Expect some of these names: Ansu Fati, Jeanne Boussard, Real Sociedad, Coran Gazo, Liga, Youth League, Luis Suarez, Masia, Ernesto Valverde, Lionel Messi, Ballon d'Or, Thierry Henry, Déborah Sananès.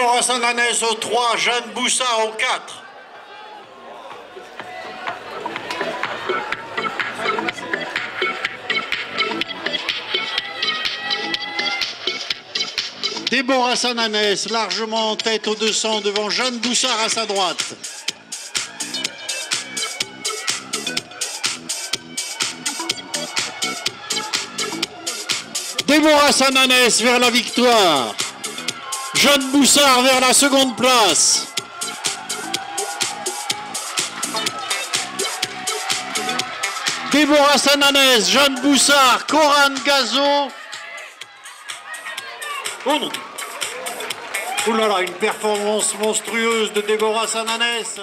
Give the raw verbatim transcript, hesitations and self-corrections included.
Déborah Sananès au trois, Jeanne Boussard au quatre. Déborah Sananès largement en tête au deux cents devant Jeanne Boussard à sa droite. Déborah Sananès vers la victoire. Jeanne Boussard vers la seconde place. Déborah Sananès, Jeanne Boussard, Coran Gazo. Ouh là là, une performance monstrueuse de Déborah Sananès.